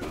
Chug!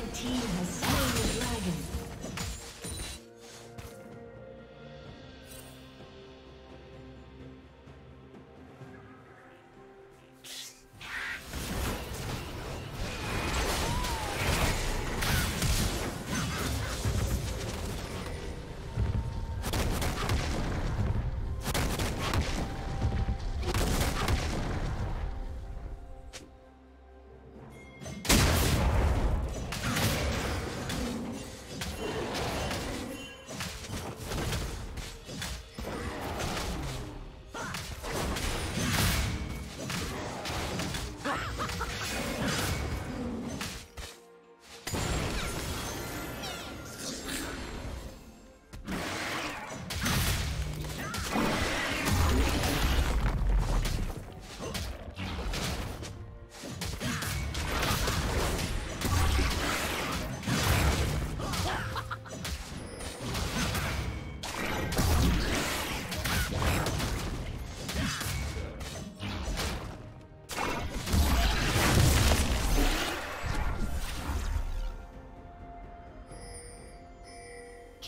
The team has slain the dragon.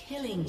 Killing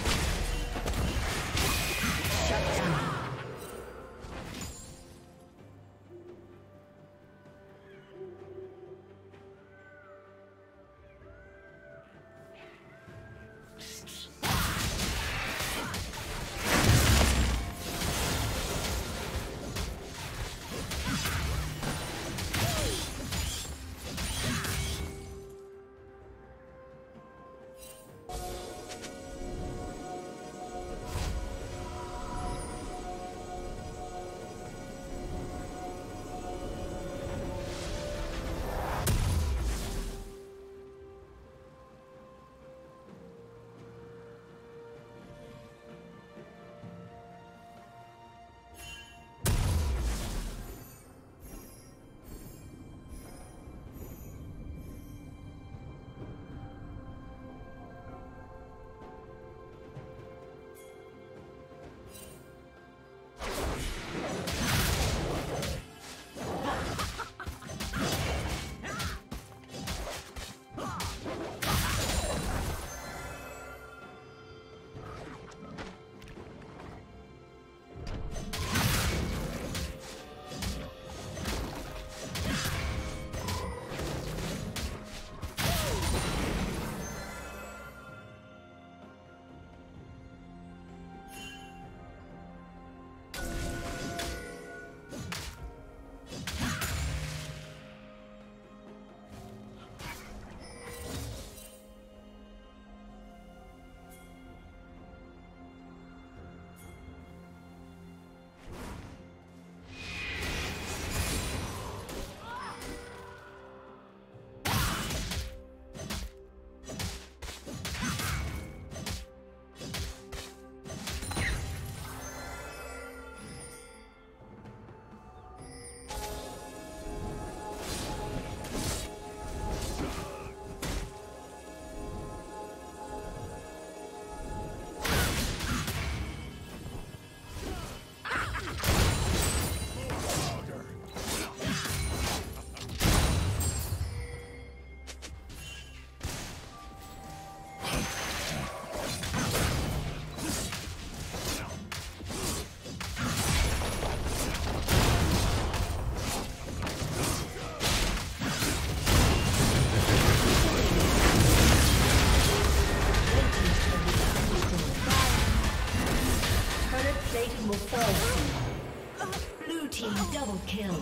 Satan will fall. Blue team double kill.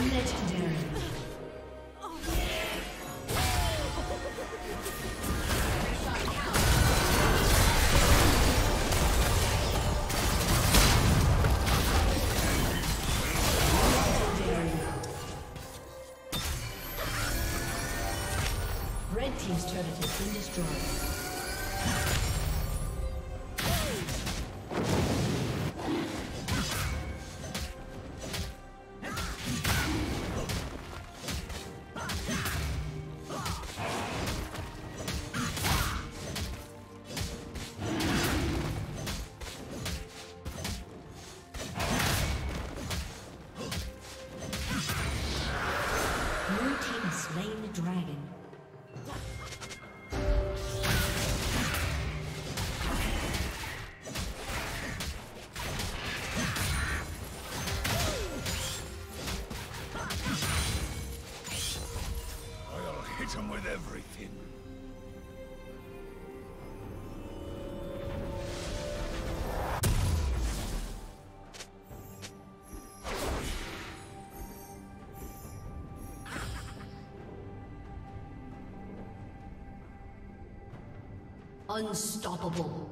Legendary. Team's turret has been destroyed. Everything. Unstoppable.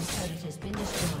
team's turret has been destroyed.